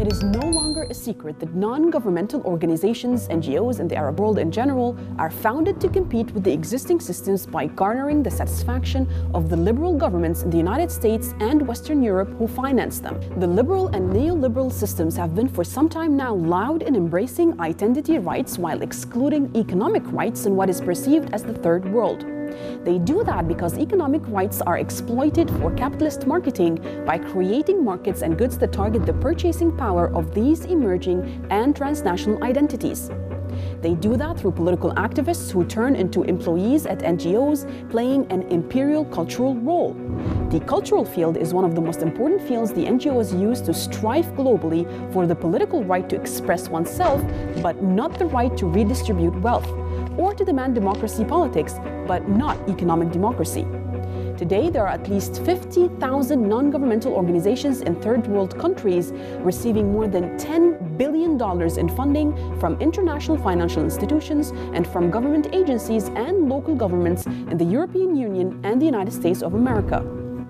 It is no longer a secret that non-governmental organizations, NGOs, and the Arab world in general are founded to compete with the existing systems by garnering the satisfaction of the liberal governments in the United States and Western Europe who finance them. The liberal and neoliberal systems have been for some time now loud in embracing identity rights while excluding economic rights in what is perceived as the Third World. They do that because economic rights are exploited for capitalist marketing by creating markets and goods that target the purchasing power of these emerging and transnational identities. They do that through political activists who turn into employees at NGOs, playing an imperial cultural role. The cultural field is one of the most important fields the NGOs use to strive globally for the political right to express oneself, but not the right to redistribute wealth, or to demand democracy politics, but not economic democracy. Today, there are at least 50,000 non-governmental organizations in third world countries receiving more than $10 billion in funding from international financial institutions and from government agencies and local governments in the European Union and the United States of America.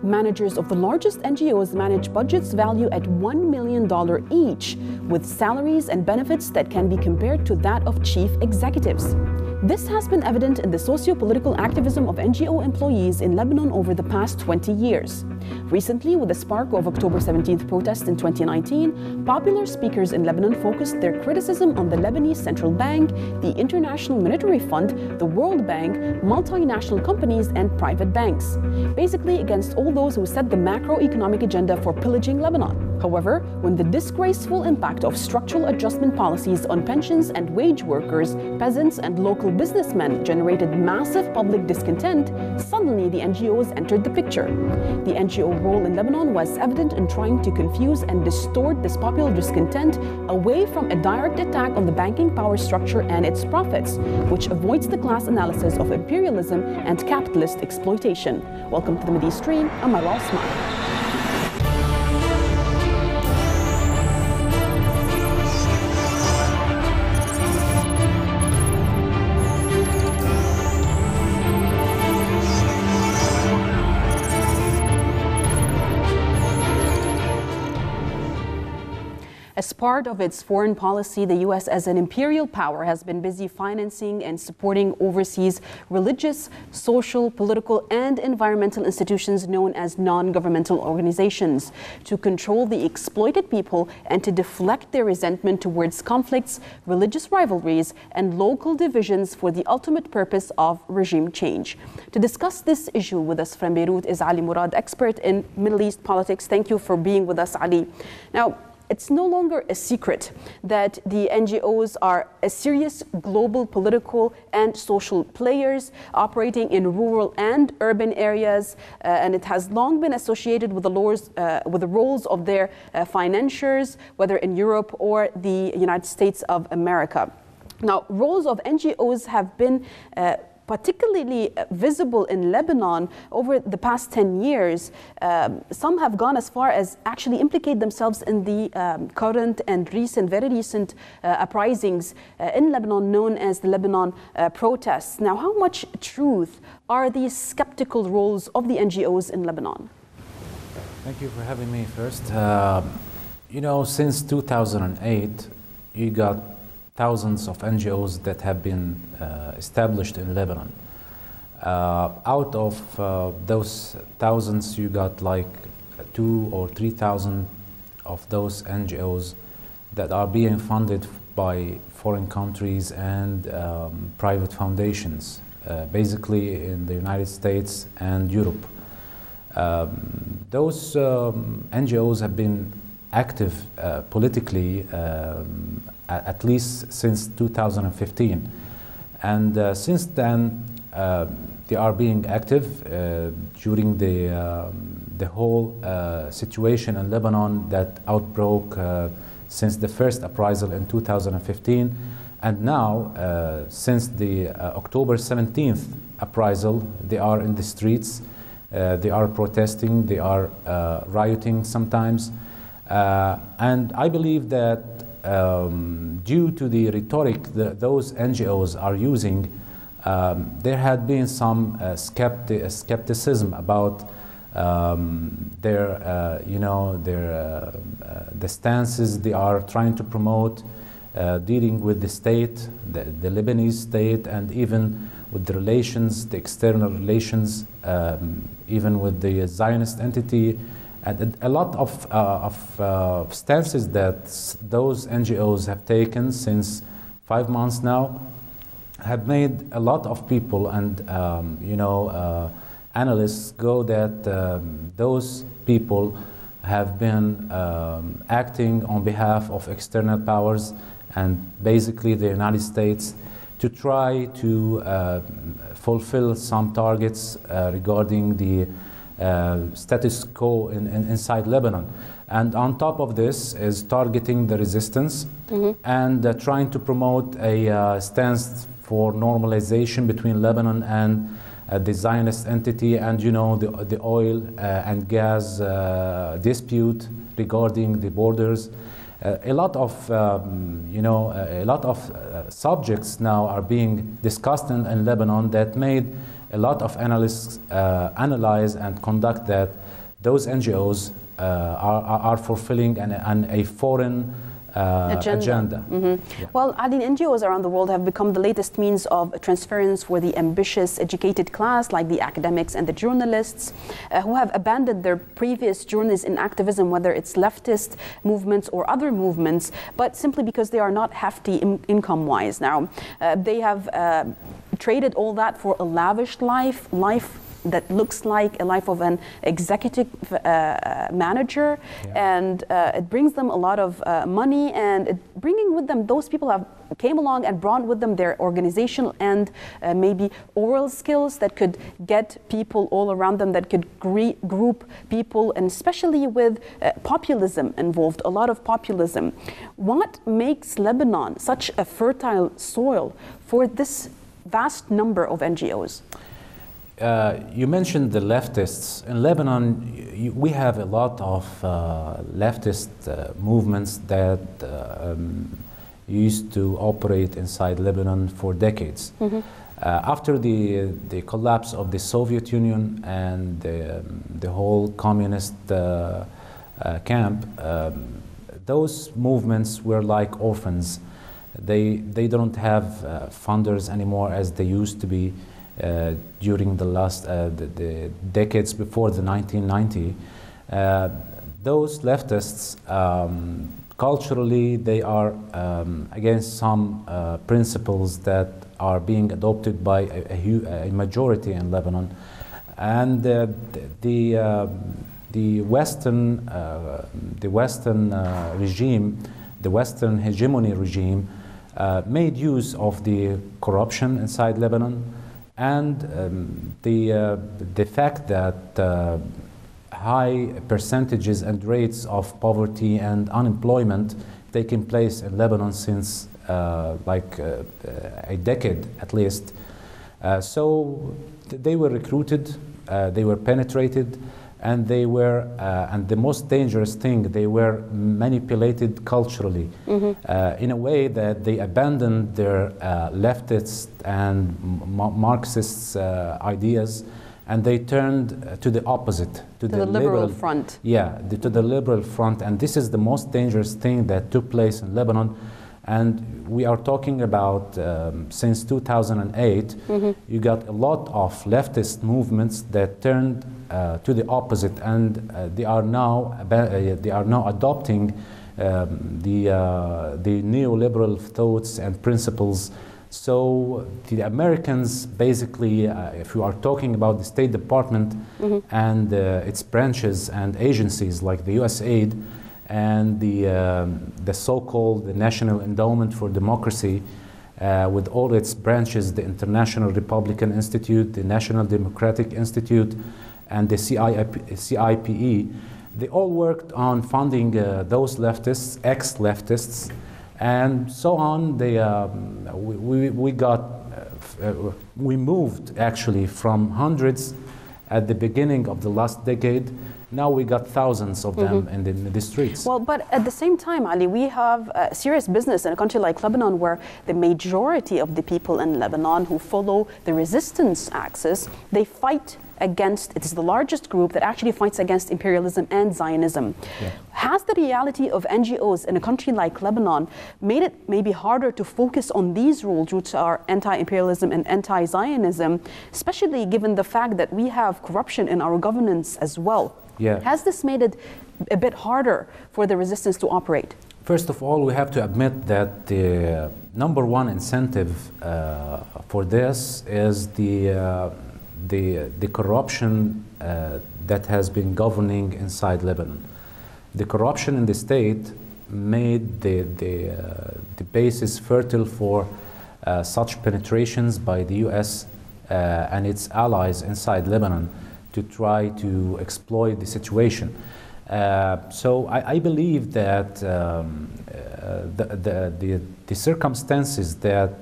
Managers of the largest NGOs manage budgets valued at $1 million each, with salaries and benefits that can be compared to that of chief executives. This has been evident in the socio-political activism of NGO employees in Lebanon over the past 20 years. Recently, with the spark of October 17th protests in 2019, popular speakers in Lebanon focused their criticism on the Lebanese Central Bank, the International Monetary Fund, the World Bank, multinational companies, and private banks, basically against all those who set the macroeconomic agenda for pillaging Lebanon. However, when the disgraceful impact of structural adjustment policies on pensions and wage workers, peasants and local businessmen generated massive public discontent, suddenly the NGOs entered the picture. The NGO role in Lebanon was evident in trying to confuse and distort this popular discontent away from a direct attack on the banking power structure and its profits, which avoids the class analysis of imperialism and capitalist exploitation. Welcome to the Mideastream, I'm Alaa Smadi. As part of its foreign policy, the U.S. as an imperial power has been busy financing and supporting overseas religious, social, political, and environmental institutions known as non-governmental organizations to control the exploited people and to deflect their resentment towards conflicts, religious rivalries, and local divisions for the ultimate purpose of regime change. To discuss this issue with us from Beirut is Ali Murad, expert in Middle East politics. Thank you for being with us, Ali. Now, it's no longer a secret that the NGOs are a serious global political and social players operating in rural and urban areas, and it has long been associated with the roles of their financiers, whether in Europe or the United States of America. Now, roles of NGOs have been particularly visible in Lebanon over the past 10 years. Some have gone as far as actually implicate themselves in the current and recent, very recent uprisings in Lebanon known as the Lebanon protests. Now, how much truth are these skeptical roles of the NGOs in Lebanon? Thank you for having me first. You know, since 2008, you got thousands of NGOs that have been established in Lebanon. Out of those thousands, you got like 2,000 or 3,000 of those NGOs that are being funded by foreign countries and private foundations, basically in the United States and Europe. Those NGOs have been active politically at least since 2015. And since then, they are being active during the whole situation in Lebanon that outbroke since the first uprisal in 2015. And now, since the October 17th uprisal, they are in the streets, they are protesting, they are rioting sometimes. And I believe that due to the rhetoric that those NGOs are using, there had been some skepticism about the stances they are trying to promote, dealing with the state, the Lebanese state, and even with the relations, the external relations, even with the Zionist entity, and a lot of stances that those NGOs have taken since 5 months now have made a lot of people and analysts go that those people have been acting on behalf of external powers and basically the United States to try to fulfill some targets regarding the status quo inside Lebanon. And on top of this is targeting the resistance and trying to promote a stance for normalization between Lebanon and the Zionist entity, and the oil and gas dispute regarding the borders. A lot of subjects now are being discussed in Lebanon that made a lot of analysts analyze and conduct that those NGOs are fulfilling a foreign agenda. Mm-hmm. Yeah. Well, Adin, NGOs around the world have become the latest means of transference for the ambitious educated class, like the academics and the journalists, who have abandoned their previous journeys in activism, whether it's leftist movements or other movements, but simply because they are not hefty income-wise now. They have traded all that for a lavish life that looks like a life of an executive manager, and it brings them a lot of money, and bringing with them those people have came along and brought with them their organizational and maybe oral skills that could get people all around them, that could group people, and especially with populism involved, a lot of populism. What makes Lebanon such a fertile soil for this vast number of NGOs? You mentioned the leftists. In Lebanon, we have a lot of leftist movements that used to operate inside Lebanon for decades. After the collapse of the Soviet Union and the whole communist camp, those movements were like orphans. They don't have funders anymore as they used to be. During the last the decades before the 1990s, those leftists culturally they are against some principles that are being adopted by a majority in Lebanon, and the Western regime, the Western hegemony regime, made use of the corruption inside Lebanon. And the fact that high percentages and rates of poverty and unemployment taking place in Lebanon since a decade at least. So they were recruited, they were penetrated, and they were, and the most dangerous thing, they were manipulated culturally in a way that they abandoned their leftist and Marxist ideas, and they turned to the opposite, to the liberal front. Yeah, to the liberal front, and this is the most dangerous thing that took place in Lebanon. And we are talking about since 2008, you got a lot of leftist movements that turned to the opposite, and they are now adopting the neoliberal thoughts and principles. So the Americans basically, if you are talking about the State Department and its branches and agencies like the USAID, and the so-called the National Endowment for Democracy, with all its branches, the International Republican Institute, the National Democratic Institute, and the CIPE, they all worked on funding those leftists, ex-leftists, and so on. They, we moved actually from hundreds at the beginning of the last decade Now we got thousands of them in the streets. Well, but at the same time, Ali, we have serious business in a country like Lebanon, where the majority of the people in Lebanon who follow the resistance axis, they fight against, it is the largest group that actually fights against imperialism and Zionism. Yeah. Has the reality of NGOs in a country like Lebanon made it maybe harder to focus on these rules, which are anti-imperialism and anti-Zionism, especially given the fact that we have corruption in our governance as well? Yeah. Has this made it a bit harder for the resistance to operate? First of all, we have to admit that the number one incentive for this is the corruption that has been governing inside Lebanon. The corruption in the state made the basis fertile for such penetrations by the US and its allies inside Lebanon to try to exploit the situation. So I believe that the circumstances that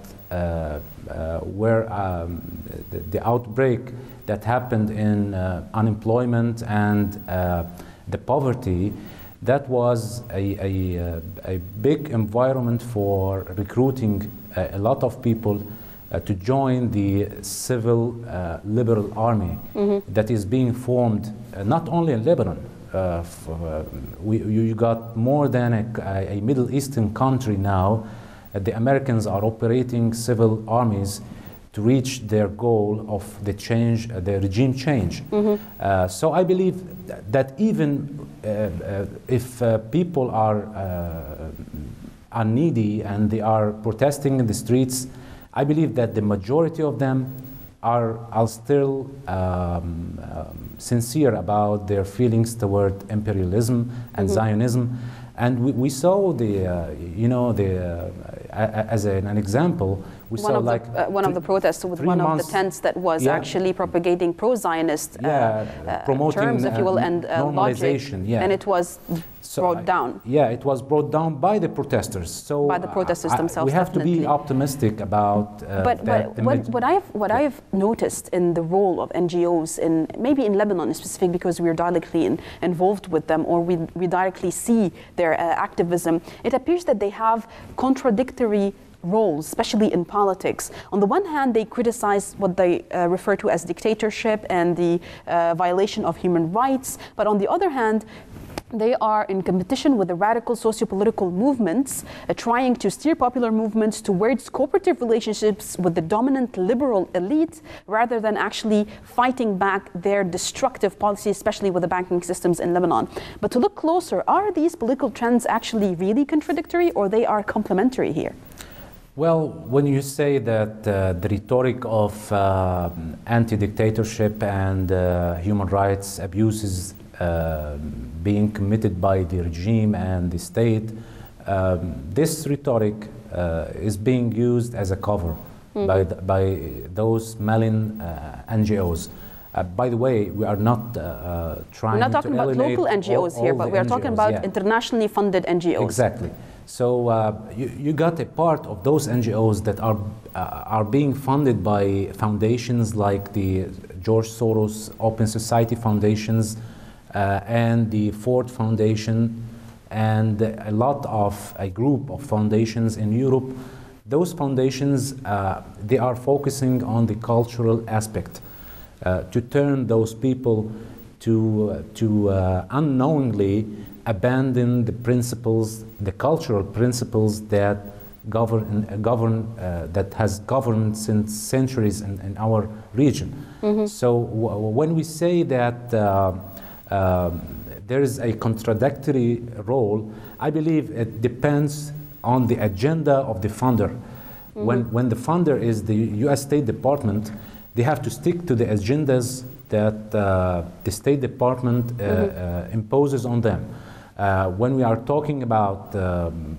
the outbreak that happened in unemployment and the poverty, that was a big environment for recruiting a lot of people to join the civil liberal army that is being formed not only in Lebanon. You got more than a Middle Eastern country now. The Americans are operating civil armies to reach their goal of the change, the regime change. So I believe that even if people are needy and they are protesting in the streets, I believe that the majority of them are still sincere about their feelings toward imperialism and Zionism. And we saw the, you know, the as an example, we saw like one of the protests with one of the tents that was actually propagating pro-Zionist promoting terms, if you will, and normalization. Logic, and it was brought down. Yeah, it was brought down by the protesters. So by the protesters themselves. We have to be optimistic about. But what I've noticed in the role of NGOs in maybe in Lebanon, specifically because we are directly involved with them, or we directly see their activism, it appears that they have contradictory roles, especially in politics. On the one hand, they criticize what they refer to as dictatorship and the violation of human rights, but on the other hand, they are in competition with the radical socio-political movements, trying to steer popular movements towards cooperative relationships with the dominant liberal elite, rather than actually fighting back their destructive policies, especially with the banking systems in Lebanon. But to look closer, are these political trends actually really contradictory, or they are complementary here? Well, when you say that the rhetoric of anti-dictatorship and human rights abuses being committed by the regime and the state, this rhetoric is being used as a cover by those Malin NGOs. By the way, we are not trying to eliminate. We're not talking about local NGOs here, but we are talking about internationally funded NGOs. Exactly. So you got a part of those NGOs that are being funded by foundations like the George Soros Open Society Foundations, and the Ford Foundation, and a group of foundations in Europe. Those foundations, they are focusing on the cultural aspect to turn those people to unknowingly abandon the principles, the cultural principles that has governed since centuries in our region. So when we say that there is a contradictory role, I believe it depends on the agenda of the funder. When the funder is the U.S. State Department, they have to stick to the agendas that the State Department imposes on them. When we are talking about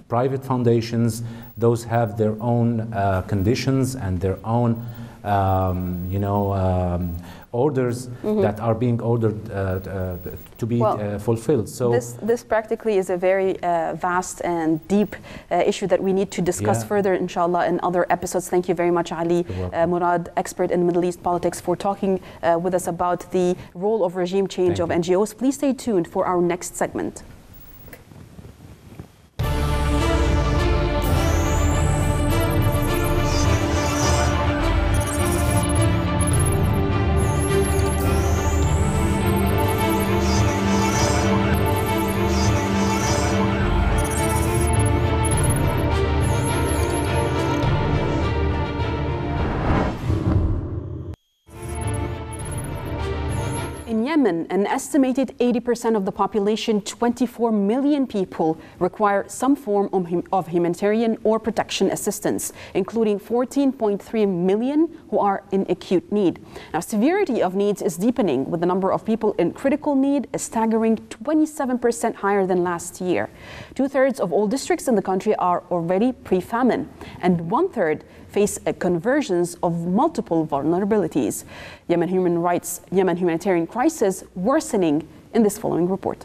private foundations, those have their own conditions and their own orders that are being ordered to be fulfilled. So this practically is a very vast and deep issue that we need to discuss further, inshallah, in other episodes. Thank you very much, Ali Murad, expert in Middle East politics, for talking with us about the role of regime change of NGOs. Please stay tuned for our next segment. Yemen, an estimated 80% of the population, 24 million people, require some form of humanitarian or protection assistance, including 14.3 million who are in acute need. Now, severity of needs is deepening, with the number of people in critical need a staggering 27% higher than last year. 2/3 of all districts in the country are already pre-famine, and 1/3 face a convergence of multiple vulnerabilities. Yemen humanitarian crisis worsening in this following report.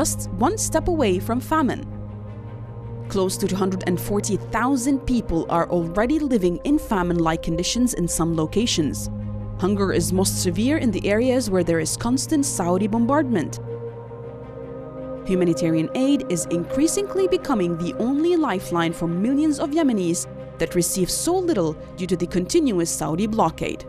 Just one step away from famine. Close to 240,000 people are already living in famine-like conditions in some locations. Hunger is most severe in the areas where there is constant Saudi bombardment. Humanitarian aid is increasingly becoming the only lifeline for millions of Yemenis that receive so little due to the continuous Saudi blockade.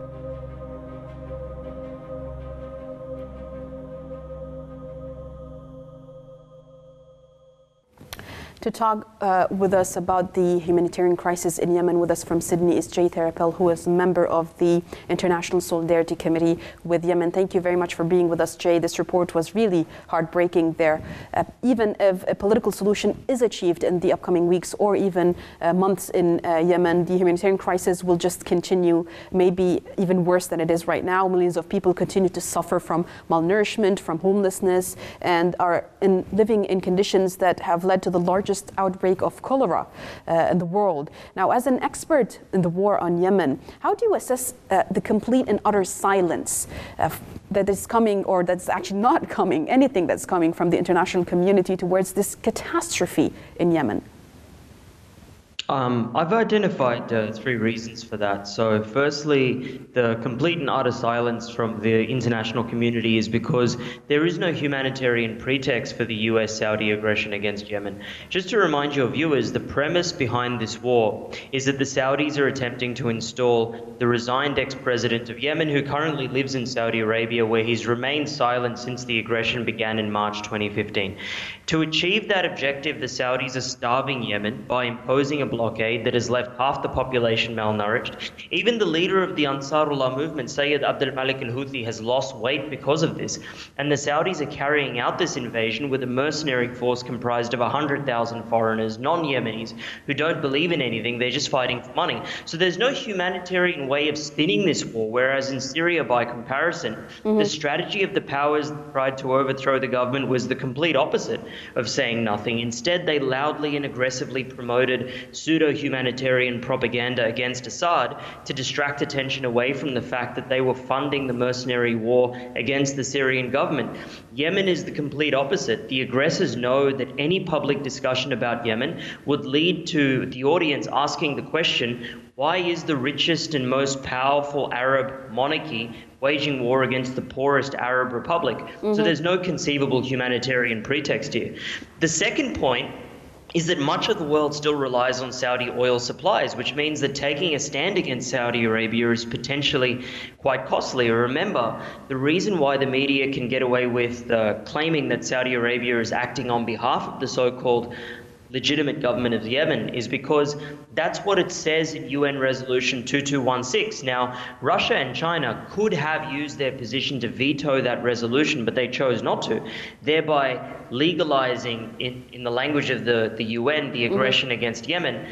To talk with us about the humanitarian crisis in Yemen, with us from Sydney is Jay Tharappel, who is a member of the International Solidarity Committee with Yemen. Thank you very much for being with us, Jay. This report was really heartbreaking there. Even if a political solution is achieved in the upcoming weeks or even months in Yemen, the humanitarian crisis will just continue, maybe even worse than it is right now. Millions of people continue to suffer from malnourishment, from homelessness, and are living in conditions that have led to the largest outbreak of cholera in the world. Now, as an expert in the war on Yemen, how do you assess the complete and utter silence that is coming, or that's actually not coming, anything that's coming from the international community towards this catastrophe in Yemen? I've identified three reasons for that. So firstly, the complete and utter silence from the international community is because there is no humanitarian pretext for the US-Saudi aggression against Yemen. Just to remind your viewers, the premise behind this war is that the Saudis are attempting to install the resigned ex-president of Yemen, who currently lives in Saudi Arabia, where he's remained silent since the aggression began in March 2015. To achieve that objective, the Saudis are starving Yemen by imposing a blockade that has left half the population malnourished. Even the leader of the Ansarullah movement, Sayyid Abdel Malik al Houthi, has lost weight because of this. And the Saudis are carrying out this invasion with a mercenary force comprised of 100,000 foreigners, non-Yemenis, who don't believe in anything. They're just fighting for money. So there's no humanitarian way of spinning this war, whereas in Syria, by comparison, the strategy of the powers that tried to overthrow the government was the complete opposite of saying nothing. Instead, they loudly and aggressively promoted pseudo-humanitarian propaganda against Assad to distract attention away from the fact that they were funding the mercenary war against the Syrian government. Yemen is the complete opposite. The aggressors know that any public discussion about Yemen would lead to the audience asking the question, why is the richest and most powerful Arab monarchy waging war against the poorest Arab republic? So there's no conceivable humanitarian pretext here. The second point is that much of the world still relies on Saudi oil supplies, which means that taking a stand against Saudi Arabia is potentially quite costly. Remember, the reason why the media can get away with claiming that Saudi Arabia is acting on behalf of the so-called legitimate government of Yemen is because that's what it says in UN Resolution 2216. Now, Russia and China could have used their position to veto that resolution, but they chose not to, thereby legalizing, in the language of the UN, the aggression against Yemen.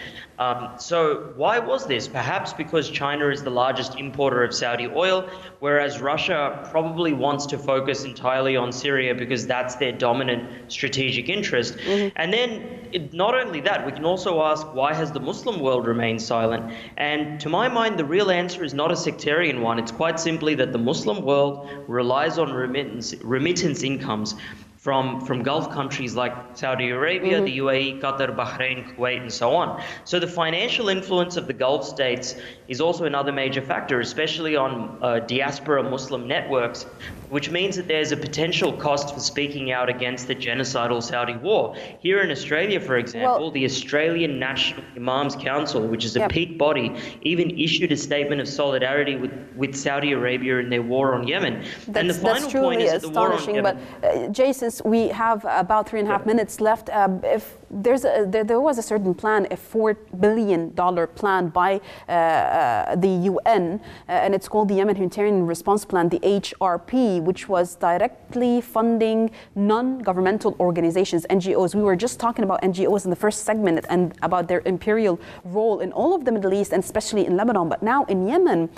So why was this? Perhaps because China is the largest importer of Saudi oil, whereas Russia probably wants to focus entirely on Syria because that's their dominant strategic interest. And then not only that, we can also ask, why has the Muslim world remained silent? And to my mind, the real answer is not a sectarian one. It's quite simply that the Muslim world relies on remittance incomes from Gulf countries like Saudi Arabia, the UAE, Qatar, Bahrain, Kuwait, and so on. So the financial influence of the Gulf states is also another major factor, especially on diaspora Muslim networks, which means that there's a potential cost for speaking out against the genocidal Saudi war. Here in Australia, for example, the Australian National Imams Council, which is a peak body, even issued a statement of solidarity with Saudi Arabia in their war on Yemen. And the final point is the war on Yemen. But, Jason, we have about 3.5 minutes left. If there was a certain plan, a $4 billion plan by the UN, and it's called the Yemen Humanitarian Response Plan, the HRP, which was directly funding non-governmental organizations, NGOs. We were just talking about NGOs in the first segment and about their imperial role in all of the Middle East and especially in Lebanon. But now in Yemen,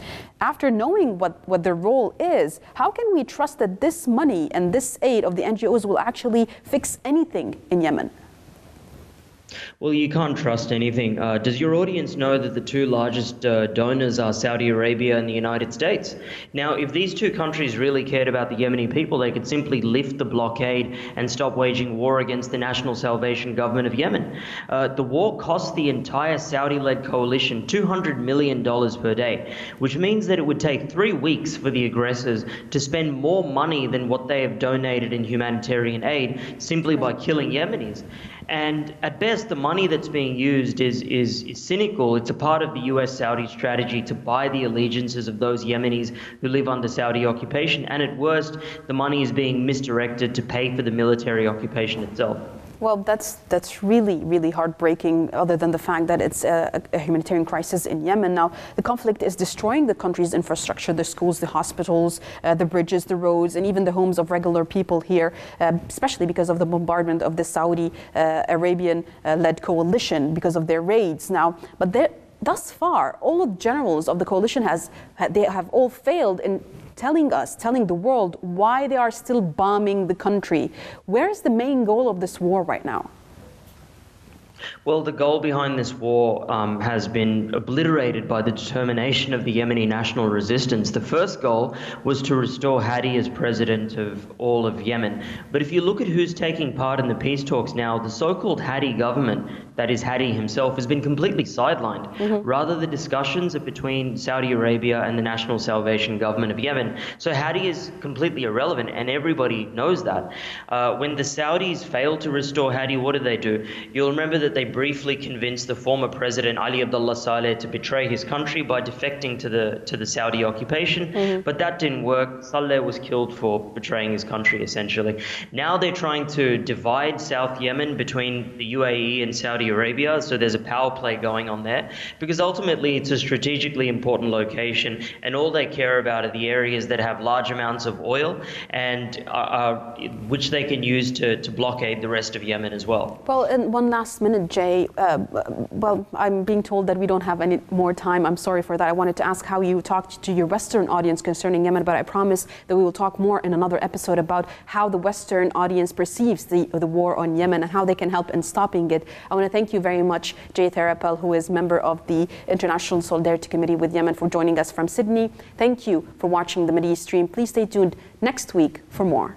after knowing what their role is, how can we trust that this money and this aid of the NGOs will actually fix anything in Yemen? Well, you can't trust anything. Does your audience know that the two largest donors are Saudi Arabia and the United States? Now, if these two countries really cared about the Yemeni people, they could simply lift the blockade and stop waging war against the National Salvation Government of Yemen. The war cost the entire Saudi-led coalition $200 million per day, which means that it would take 3 weeks for the aggressors to spend more money than what they have donated in humanitarian aid simply by killing Yemenis. And at best, the money that's being used is cynical. It's a part of the US-Saudi strategy to buy the allegiances of those Yemenis who live under Saudi occupation. And at worst, the money is being misdirected to pay for the military occupation itself. Well, that's really, really heartbreaking, other than the fact that it's a humanitarian crisis in Yemen. Now, the conflict is destroying the country's infrastructure, the schools, the hospitals, the bridges, the roads, and even the homes of regular people here, especially because of the bombardment of the Saudi Arabian-led coalition, because of their raids now. But thus far, all of the generals of the coalition have all failed in telling the world why they are still bombing the country. Where is the main goal of this war right now? Well, the goal behind this war has been obliterated by the determination of the Yemeni national resistance. The first goal was to restore Hadi as president of all of Yemen. But if you look at who's taking part in the peace talks now, the so-called Hadi government, that is Hadi himself, has been completely sidelined. Mm-hmm. Rather, the discussions are between Saudi Arabia and the National Salvation Government of Yemen. So Hadi is completely irrelevant, and everybody knows that. When the Saudis fail to restore Hadi, what do they do? You'll remember that they briefly convinced the former president, Ali Abdullah Saleh, to betray his country by defecting to the Saudi occupation, mm-hmm. but that didn't work. Saleh was killed for betraying his country, essentially. Now they're trying to divide South Yemen between the UAE and Saudi Arabia, so there's a power play going on there, because ultimately it's a strategically important location, and all they care about are the areas that have large amounts of oil, and which they can use to blockade the rest of Yemen as well. Well, in one last minute, Jay, well, I'm being told that we don't have any more time. I'm sorry for that. I wanted to ask how you talked to your Western audience concerning Yemen, but I promise that we will talk more in another episode about how the Western audience perceives the war on Yemen and how they can help in stopping it. I want to thank you very much, Jay Tharappel, who is member of the International Solidarity Committee with Yemen, for joining us from Sydney. Thank you for watching the Mideastream. Please stay tuned next week for more.